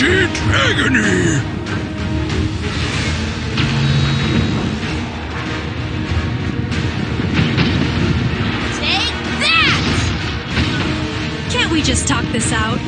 mighty Dragony! Take that! Can't we just talk this out?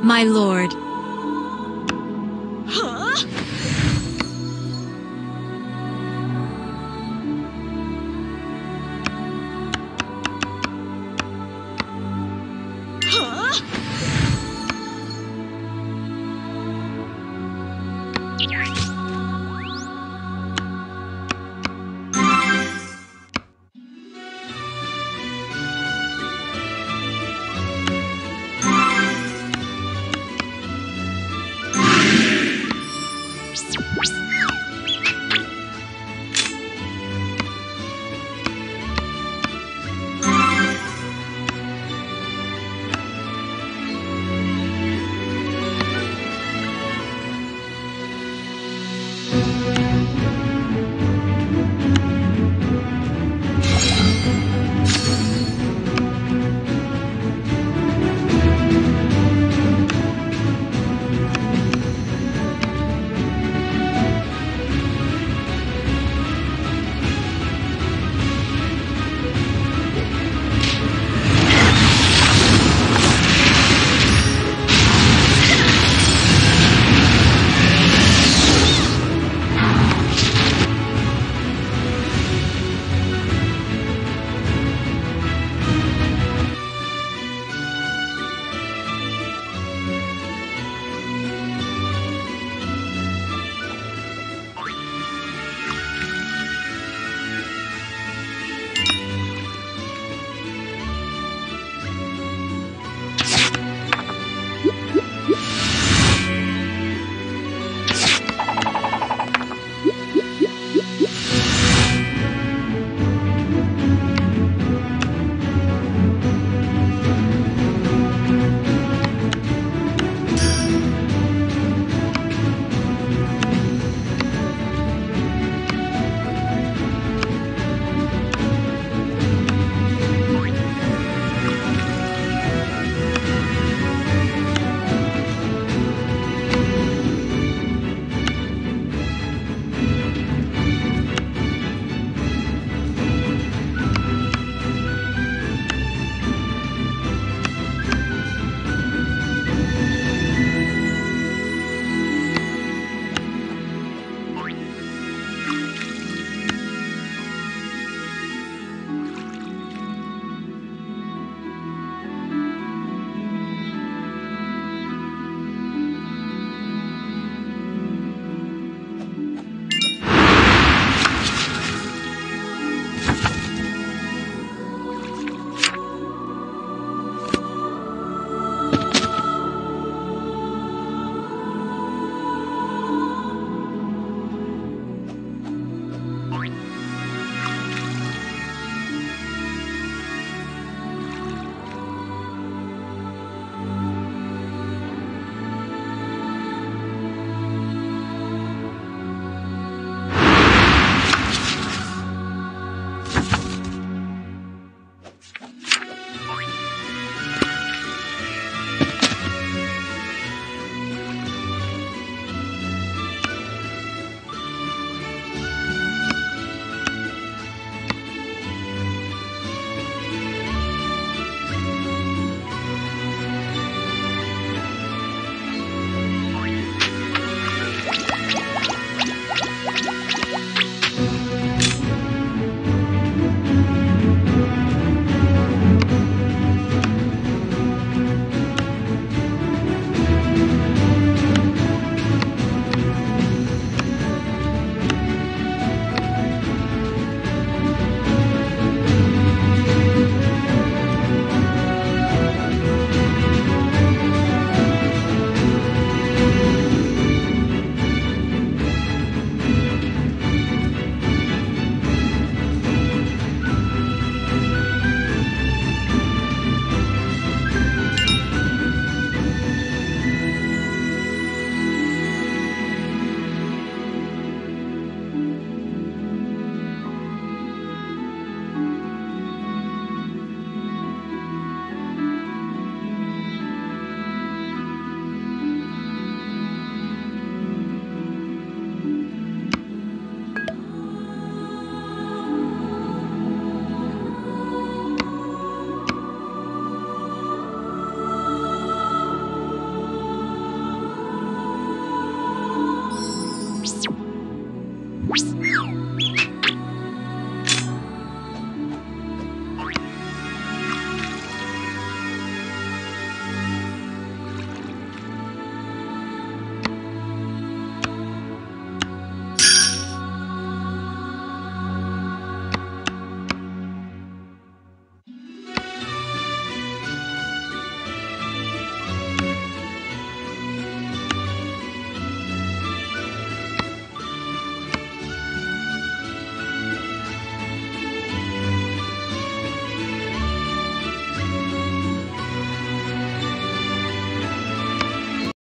My lord.